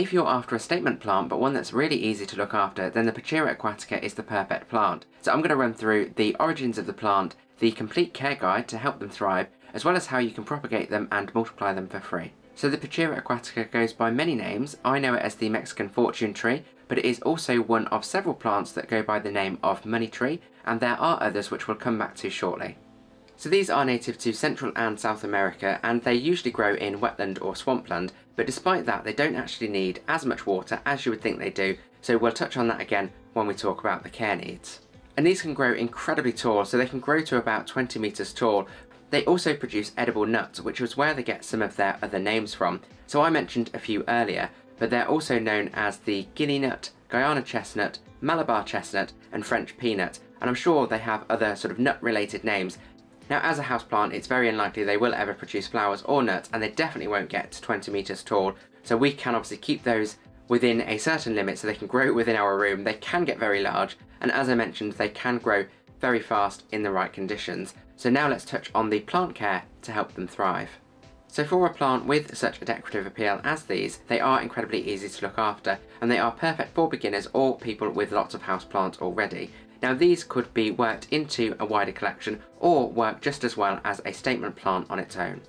If you're after a statement plant but one that's really easy to look after, then the Pachira Aquatica is the perfect plant. So I'm going to run through the origins of the plant, the complete care guide to help them thrive, as well as how you can propagate them and multiply them for free. So the Pachira Aquatica goes by many names. I know it as the Mexican Fortune Tree, but it is also one of several plants that go by the name of Money Tree, and there are others which we'll come back to shortly. So these are native to Central and South America, and they usually grow in wetland or swampland, but despite that they don't actually need as much water as you would think they do, so we'll touch on that again when we talk about the care needs. And these can grow incredibly tall, so they can grow to about 20 metres tall. They also produce edible nuts, which is where they get some of their other names from, so I mentioned a few earlier, but they're also known as the guinea nut, Guyana chestnut, Malabar chestnut and French peanut, and I'm sure they have other sort of nut related names. Now, as a houseplant, it's very unlikely they will ever produce flowers or nuts, and they definitely won't get to 20 metres tall, so we can obviously keep those within a certain limit so they can grow within our room. They can get very large, and as I mentioned, they can grow very fast in the right conditions. So now let's touch on the plant care to help them thrive. So for a plant with such a decorative appeal as these, they are incredibly easy to look after, and they are perfect for beginners or people with lots of houseplants already. Now these could be worked into a wider collection or work just as well as a statement plant on its own.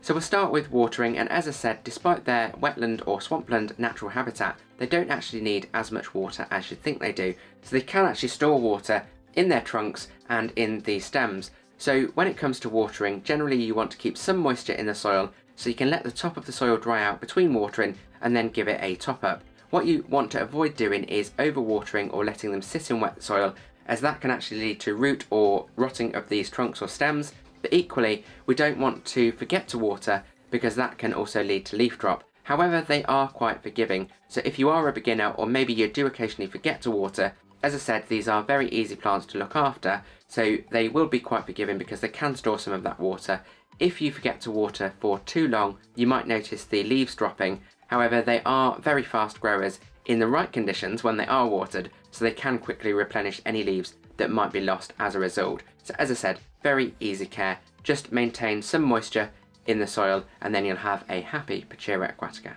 So we'll start with watering, and as I said, despite their wetland or swampland natural habitat, they don't actually need as much water as you'd think they do. So they can actually store water in their trunks and in the stems. So when it comes to watering, generally you want to keep some moisture in the soil so you can let the top of the soil dry out between watering and then give it a top up. What you want to avoid doing is overwatering or letting them sit in wet soil, as that can actually lead to root or rotting of these trunks or stems, but equally we don't want to forget to water because that can also lead to leaf drop. However, they are quite forgiving, so if you are a beginner or maybe you do occasionally forget to water, as I said, these are very easy plants to look after, so they will be quite forgiving because they can store some of that water. If you forget to water for too long, you might notice the leaves dropping. However, they are very fast growers in the right conditions when they are watered, so they can quickly replenish any leaves that might be lost as a result. So as I said, very easy care, just maintain some moisture in the soil and then you'll have a happy Pachira Aquatica.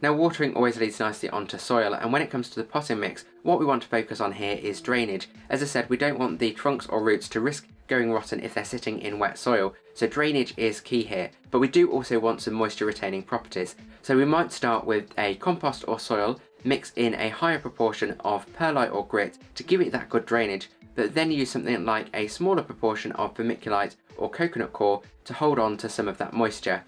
Now watering always leads nicely onto soil, and when it comes to the potting mix, what we want to focus on here is drainage. As I said, we don't want the trunks or roots to risk going rotten if they're sitting in wet soil, so drainage is key here, but we do also want some moisture retaining properties. So we might start with a compost or soil, mix in a higher proportion of perlite or grit to give it that good drainage, but then use something like a smaller proportion of vermiculite or coconut coir to hold on to some of that moisture.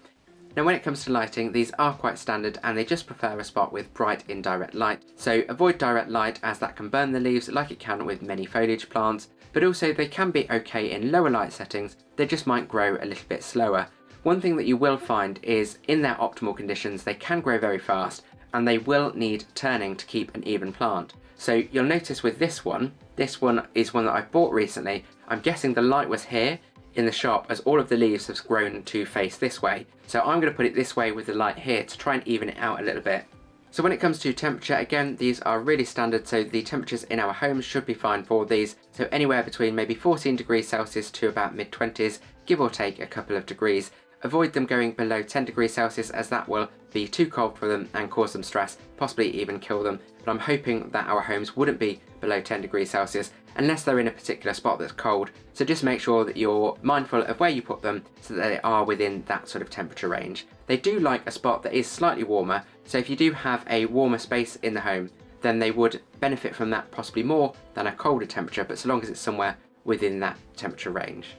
Now when it comes to lighting, these are quite standard and they just prefer a spot with bright indirect light, so avoid direct light as that can burn the leaves like it can with many foliage plants, but also they can be okay in lower light settings, they just might grow a little bit slower. One thing that you will find is in their optimal conditions they can grow very fast, and they will need turning to keep an even plant. So you'll notice with this one is one that I bought recently. I'm guessing the light was here in the shop as all of the leaves have grown to face this way. So I'm going to put it this way with the light here to try and even it out a little bit. So when it comes to temperature, again, these are really standard, so the temperatures in our homes should be fine for these. So anywhere between maybe 14 degrees Celsius to about mid-20s, give or take a couple of degrees. Avoid them going below 10 degrees Celsius as that will be too cold for them and cause them stress, possibly even kill them. But I'm hoping that our homes wouldn't be below 10 degrees Celsius unless they're in a particular spot that's cold. So just make sure that you're mindful of where you put them so that they are within that sort of temperature range. They do like a spot that is slightly warmer, so if you do have a warmer space in the home, then they would benefit from that possibly more than a colder temperature, but so long as it's somewhere within that temperature range.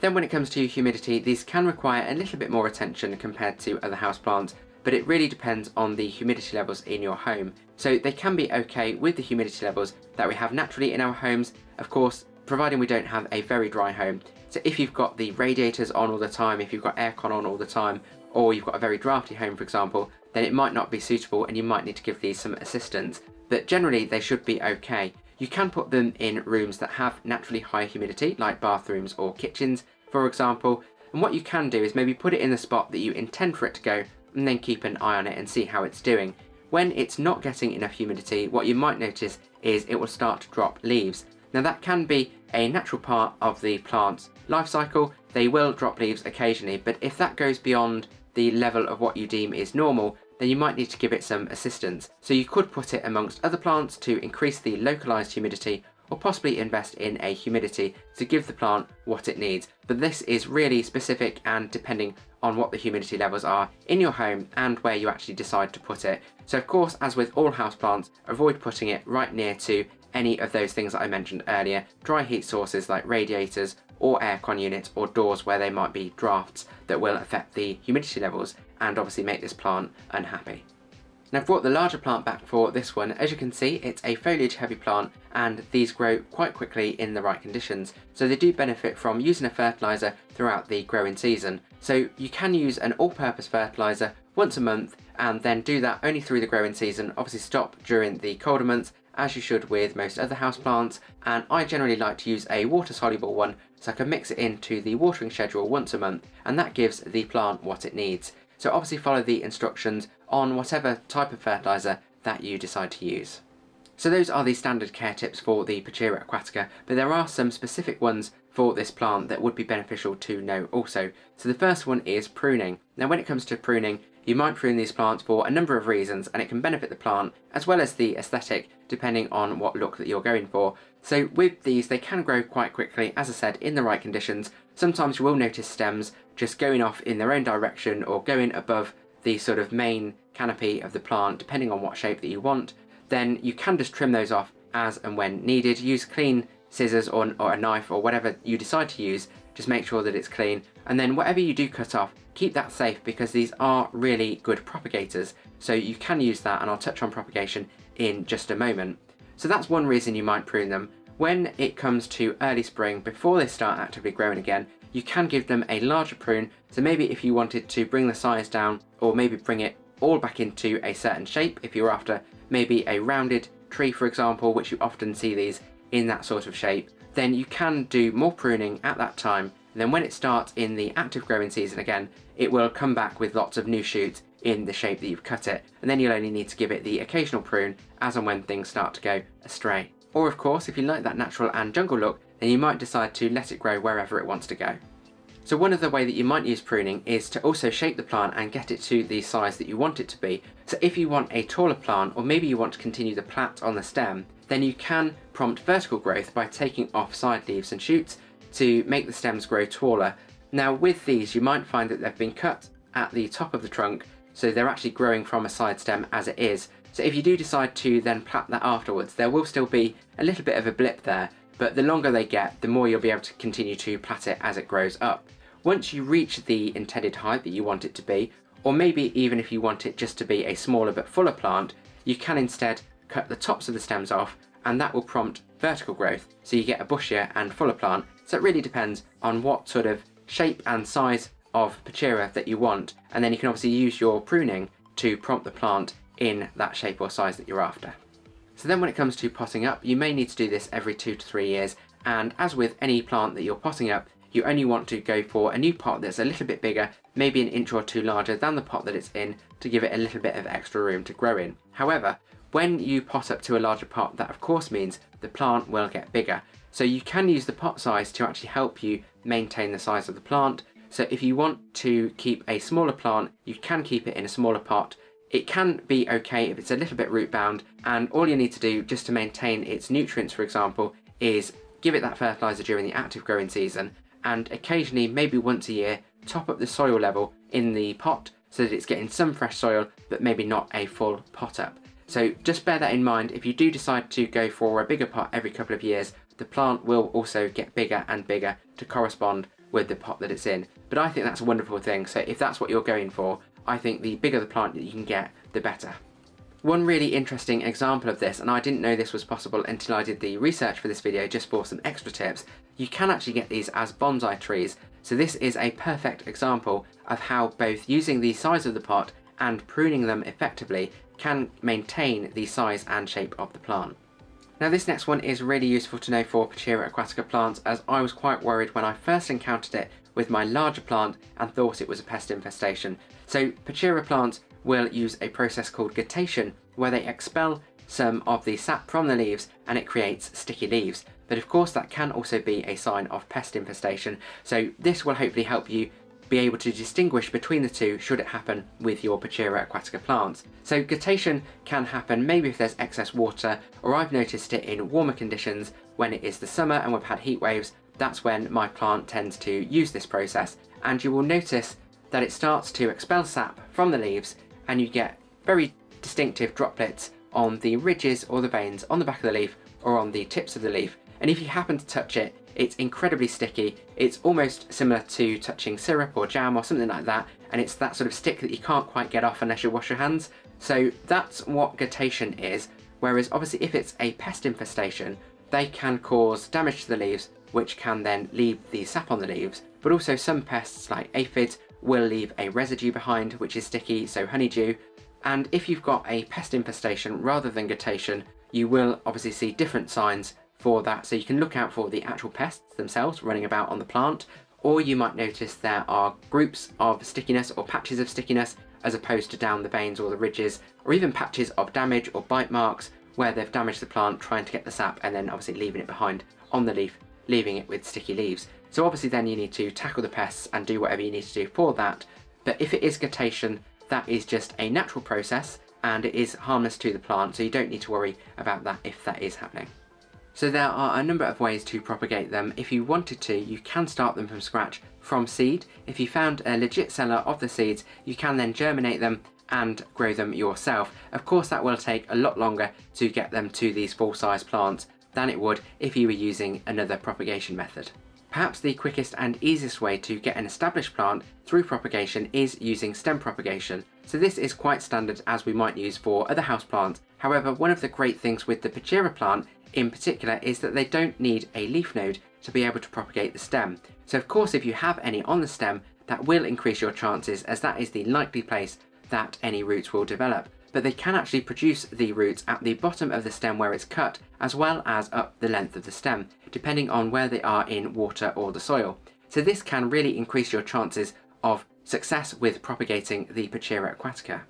Then when it comes to humidity, these can require a little bit more attention compared to other houseplants, but it really depends on the humidity levels in your home. So they can be okay with the humidity levels that we have naturally in our homes, of course, providing we don't have a very dry home. So if you've got the radiators on all the time, if you've got aircon on all the time, or you've got a very drafty home, for example, then it might not be suitable and you might need to give these some assistance. But generally, they should be okay. You can put them in rooms that have naturally high humidity, like bathrooms or kitchens, for example, and what you can do is maybe put it in the spot that you intend for it to go and then keep an eye on it and see how it's doing. When it's not getting enough humidity, what you might notice is it will start to drop leaves. Now that can be a natural part of the plant's life cycle. They will drop leaves occasionally, but if that goes beyond the level of what you deem is normal, then you might need to give it some assistance. So you could put it amongst other plants to increase the localized humidity, or possibly invest in a humidity to give the plant what it needs. But this is really specific and depending on what the humidity levels are in your home and where you actually decide to put it. So of course, as with all houseplants, avoid putting it right near to any of those things that I mentioned earlier, dry heat sources like radiators or aircon units or doors where there might be drafts that will affect the humidity levels and obviously make this plant unhappy. Now I've brought the larger plant back for this one. As you can see, it's a foliage heavy plant and these grow quite quickly in the right conditions. So they do benefit from using a fertiliser throughout the growing season. So you can use an all-purpose fertiliser once a month and then do that only through the growing season, obviously stop during the colder months as you should with most other houseplants. And I generally like to use a water-soluble one so I can mix it into the watering schedule once a month and that gives the plant what it needs. So obviously follow the instructions on whatever type of fertiliser that you decide to use. So those are the standard care tips for the Pachira aquatica, but there are some specific ones for this plant that would be beneficial to know also. So the first one is pruning. Now when it comes to pruning, you might prune these plants for a number of reasons and it can benefit the plant as well as the aesthetic depending on what look that you're going for. So with these they can grow quite quickly, as I said, in the right conditions. Sometimes you will notice stems just going off in their own direction or going above the sort of main canopy of the plant depending on what shape that you want. Then you can just trim those off as and when needed. Use clean scissors or a knife or whatever you decide to use, just make sure that it's clean. And then whatever you do cut off, keep that safe because these are really good propagators. So you can use that and I'll touch on propagation in just a moment. So that's one reason you might prune them. When it comes to early spring, before they start actively growing again, you can give them a larger prune. So maybe if you wanted to bring the size down or maybe bring it all back into a certain shape, if you're after maybe a rounded tree, for example, which you often see these in that sort of shape, then you can do more pruning at that time. And then when it starts in the active growing season again, it will come back with lots of new shoots in the shape that you've cut it. And then you'll only need to give it the occasional prune as and when things start to go astray. Or of course, if you like that natural and jungle look, then you might decide to let it grow wherever it wants to go. So one other way that you might use pruning is to also shape the plant and get it to the size that you want it to be. So if you want a taller plant, or maybe you want to continue the plat on the stem, then you can prompt vertical growth by taking off side leaves and shoots to make the stems grow taller. Now with these, you might find that they've been cut at the top of the trunk, so they're actually growing from a side stem as it is. So if you do decide to then plat that afterwards, there will still be a little bit of a blip there, but the longer they get, the more you'll be able to continue to plat it as it grows up. Once you reach the intended height that you want it to be, or maybe even if you want it just to be a smaller but fuller plant, you can instead cut the tops of the stems off and that will prompt vertical growth, so you get a bushier and fuller plant. So it really depends on what sort of shape and size of Pachira that you want, and then you can obviously use your pruning to prompt the plant in that shape or size that you're after. So then when it comes to potting up, you may need to do this every 2 to 3 years, and as with any plant that you're potting up, you only want to go for a new pot that's a little bit bigger, maybe an inch or two larger than the pot that it's in, to give it a little bit of extra room to grow in. However, when you pot up to a larger pot, that of course means the plant will get bigger. So you can use the pot size to actually help you maintain the size of the plant. So if you want to keep a smaller plant, you can keep it in a smaller pot. It can be okay if it's a little bit root bound, and all you need to do just to maintain its nutrients, for example, is give it that fertiliser during the active growing season, and occasionally, maybe once a year, top up the soil level in the pot so that it's getting some fresh soil, but maybe not a full pot up. So just bear that in mind. If you do decide to go for a bigger pot every couple of years, the plant will also get bigger and bigger to correspond with the pot that it's in. But I think that's a wonderful thing. So if that's what you're going for, I think the bigger the plant that you can get, the better. One really interesting example of this, and I didn't know this was possible until I did the research for this video just for some extra tips, you can actually get these as bonsai trees. So this is a perfect example of how both using the size of the pot and pruning them effectively can maintain the size and shape of the plant. Now this next one is really useful to know for Pachira aquatica plants, as I was quite worried when I first encountered it with my larger plant and thought it was a pest infestation. So Pachira plants will use a process called guttation, where they expel some of the sap from the leaves and it creates sticky leaves. But of course that can also be a sign of pest infestation. So this will hopefully help you be able to distinguish between the two should it happen with your Pachira aquatica plants. So guttation can happen maybe if there's excess water, or I've noticed it in warmer conditions when it is the summer and we've had heat waves. That's when my plant tends to use this process, and you will notice that it starts to expel sap from the leaves and you get very distinctive droplets on the ridges or the veins on the back of the leaf or on the tips of the leaf. And if you happen to touch it, it's incredibly sticky. It's almost similar to touching syrup or jam or something like that, and it's that sort of stick that you can't quite get off unless you wash your hands. So that's what guttation is, whereas obviously if it's a pest infestation, they can cause damage to the leaves, which can then leave the sap on the leaves, but also some pests like aphids will leave a residue behind which is sticky, so honeydew. And if you've got a pest infestation rather than guttation, you will obviously see different signs for that. So you can look out for the actual pests themselves running about on the plant, or you might notice there are groups of stickiness or patches of stickiness as opposed to down the veins or the ridges, or even patches of damage or bite marks where they've damaged the plant trying to get the sap and then obviously leaving it behind on the leaf, leaving it with sticky leaves. So obviously then you need to tackle the pests and do whatever you need to do for that. But if it is guttation, that is just a natural process and it is harmless to the plant, so you don't need to worry about that if that is happening. So there are a number of ways to propagate them. If you wanted to, you can start them from scratch from seed. If you found a legit seller of the seeds, you can then germinate them and grow them yourself. Of course, that will take a lot longer to get them to these full-size plants than it would if you were using another propagation method. Perhaps the quickest and easiest way to get an established plant through propagation is using stem propagation. So this is quite standard as we might use for other houseplants. However, one of the great things with the Pachira plant in particular is that they don't need a leaf node to be able to propagate the stem. So of course, if you have any on the stem, that will increase your chances, as that is the likely place that any roots will develop. But they can actually produce the roots at the bottom of the stem where it's cut, as well as up the length of the stem, depending on where they are in water or the soil. So this can really increase your chances of success with propagating the Pachira aquatica.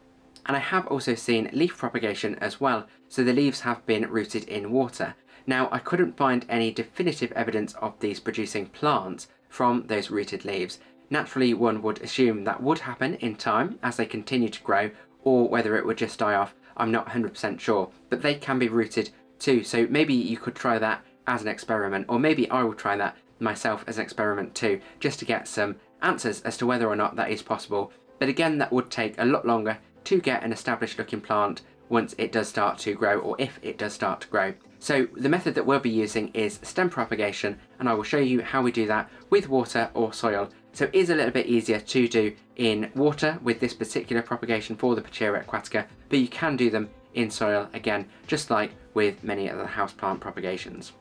And I have also seen leaf propagation as well, so the leaves have been rooted in water. Now, I couldn't find any definitive evidence of these producing plants from those rooted leaves. Naturally, one would assume that would happen in time as they continue to grow, or whether it would just die off, I'm not 100% sure, but they can be rooted too. So maybe you could try that as an experiment, or maybe I will try that myself as an experiment too, just to get some answers as to whether or not that is possible. But again, that would take a lot longer to get an established looking plant once it does start to grow, or if it does start to grow. So the method that we'll be using is stem propagation, and I will show you how we do that with water or soil. So it is a little bit easier to do in water with this particular propagation for the Pachira aquatica, but you can do them in soil again, just like with many other houseplant propagations.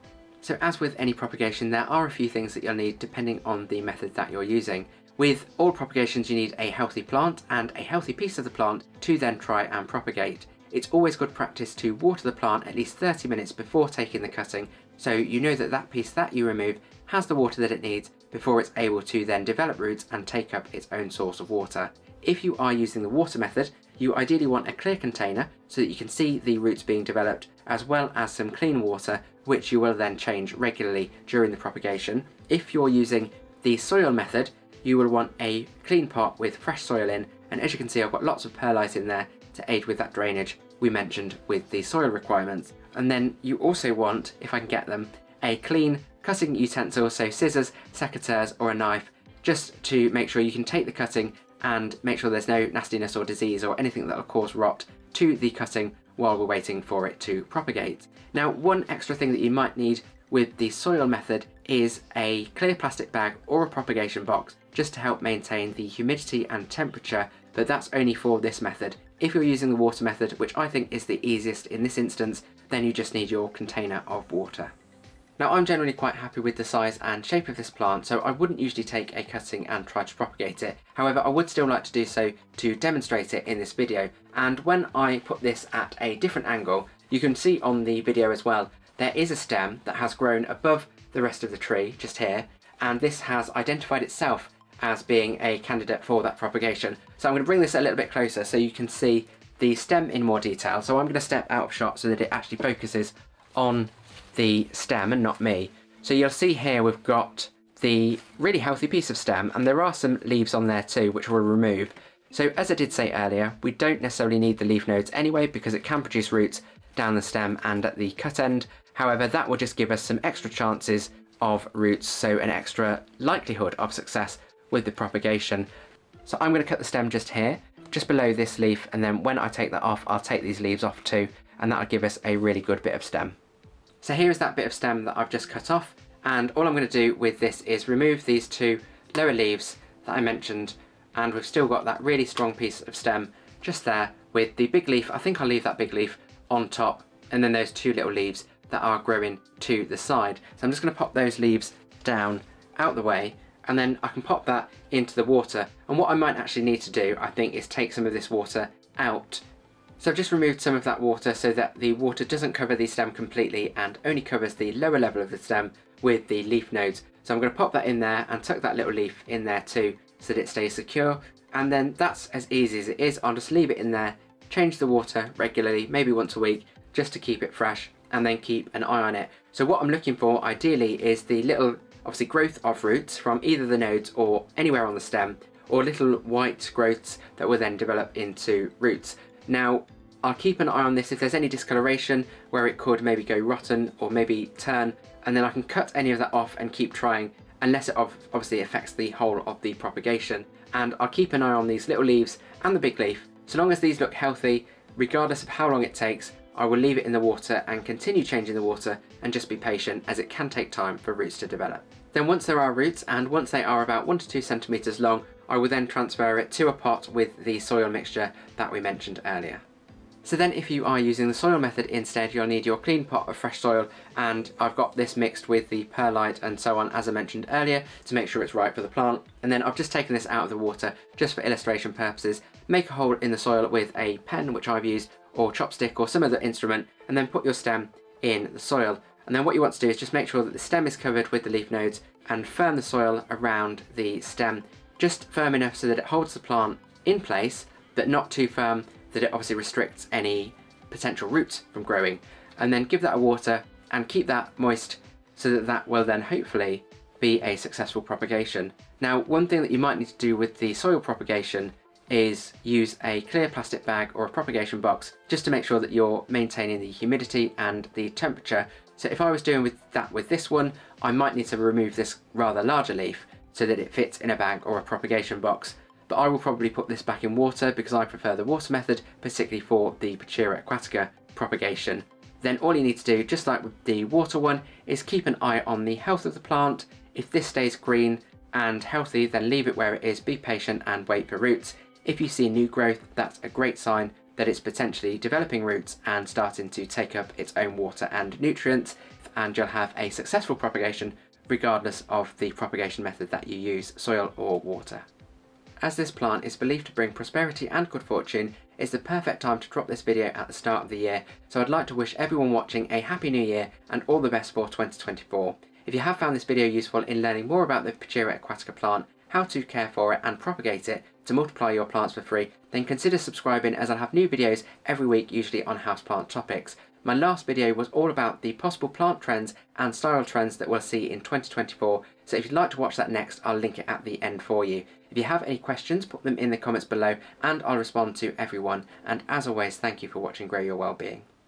So as with any propagation, there are a few things that you'll need depending on the method that you're using. With all propagations, you need a healthy plant and a healthy piece of the plant to then try and propagate. It's always good practice to water the plant at least 30 minutes before taking the cutting, so you know that that piece that you remove has the water that it needs before it's able to then develop roots and take up its own source of water. If you are using the water method, you ideally want a clear container so that you can see the roots being developed, as well as some clean water, which you will then change regularly during the propagation. If you're using the soil method, you will want a clean pot with fresh soil in, and as you can see, I've got lots of perlite in there to aid with that drainage we mentioned with the soil requirements. And then you also want, if I can get them, a clean cutting utensil, so scissors, secateurs or a knife, just to make sure you can take the cutting and make sure there's no nastiness or disease or anything that will cause rot to the cutting while we're waiting for it to propagate. Now, one extra thing that you might need with the soil method is a clear plastic bag or a propagation box, just to help maintain the humidity and temperature, but that's only for this method. If you're using the water method, which I think is the easiest in this instance, then you just need your container of water. Now, I'm generally quite happy with the size and shape of this plant, so I wouldn't usually take a cutting and try to propagate it. However, I would still like to do so to demonstrate it in this video. And when I put this at a different angle, you can see on the video as well, there is a stem that has grown above the rest of the tree, just here, and this has identified itself as being a candidate for that propagation. So I'm going to bring this a little bit closer so you can see the stem in more detail. So I'm going to step out of shot so that it actually focuses on the stem and not me. So you'll see here we've got the really healthy piece of stem, and there are some leaves on there too which we'll remove. So as I did say earlier, we don't necessarily need the leaf nodes anyway because it can produce roots down the stem and at the cut end. However, that will just give us some extra chances of roots, so an extra likelihood of success with the propagation. So I'm going to cut the stem just here, just below this leaf, and then when I take that off, I'll take these leaves off too, and that'll give us a really good bit of stem. So here is that bit of stem that I've just cut off, and all I'm going to do with this is remove these two lower leaves that I mentioned, and we've still got that really strong piece of stem just there with the big leaf. I think I'll leave that big leaf on top, and then those two little leaves that are growing to the side. So I'm just going to pop those leaves down out the way, and then I can pop that into the water. And what I might actually need to do, I think, is take some of this water out. So I've just removed some of that water so that the water doesn't cover the stem completely and only covers the lower level of the stem with the leaf nodes. So I'm going to pop that in there and tuck that little leaf in there too so that it stays secure. And then that's as easy as it is. I'll just leave it in there, change the water regularly, maybe once a week, just to keep it fresh, and then keep an eye on it. So what I'm looking for ideally is the little, obviously, growth of roots from either the nodes or anywhere on the stem, or little white growths that will then develop into roots. Now I'll keep an eye on this if there's any discoloration where it could maybe go rotten or maybe turn, and then I can cut any of that off and keep trying unless it obviously affects the whole of the propagation. And I'll keep an eye on these little leaves and the big leaf. So long as these look healthy, regardless of how long it takes, I will leave it in the water and continue changing the water and just be patient, as it can take time for roots to develop. Then once there are roots, and once they are about 1 to 2 centimeters long, I will then transfer it to a pot with the soil mixture that we mentioned earlier. So then if you are using the soil method instead, you'll need your clean pot of fresh soil, and I've got this mixed with the perlite and so on, as I mentioned earlier, to make sure it's right for the plant. And then I've just taken this out of the water just for illustration purposes. Make a hole in the soil with a pen, which I've used, or chopstick or some other instrument, and then put your stem in the soil. And then what you want to do is just make sure that the stem is covered with the leaf nodes and firm the soil around the stem, just firm enough so that it holds the plant in place, but not too firm that it obviously restricts any potential roots from growing. And then give that a water and keep that moist so that that will then hopefully be a successful propagation. Now, one thing that you might need to do with the soil propagation is use a clear plastic bag or a propagation box just to make sure that you're maintaining the humidity and the temperature. So if I was doing with this one, I might need to remove this rather larger leaf so that it fits in a bag or a propagation box. But I will probably put this back in water because I prefer the water method, particularly for the Pachira Aquatica propagation. Then all you need to do, just like with the water one, is keep an eye on the health of the plant. If this stays green and healthy, then leave it where it is, be patient and wait for roots. If you see new growth, that's a great sign that it's potentially developing roots and starting to take up its own water and nutrients, and you'll have a successful propagation regardless of the propagation method that you use, soil or water. As this plant is believed to bring prosperity and good fortune, it's the perfect time to drop this video at the start of the year, so I'd like to wish everyone watching a happy new year and all the best for 2024. If you have found this video useful in learning more about the Pachira Aquatica plant, how to care for it and propagate it to multiply your plants for free, then consider subscribing, as I'll have new videos every week, usually on houseplant topics. My last video was all about the possible plant trends and style trends that we'll see in 2024, so if you'd like to watch that next, I'll link it at the end for you. If you have any questions, put them in the comments below and I'll respond to everyone. And as always, thank you for watching Grow Your Wellbeing.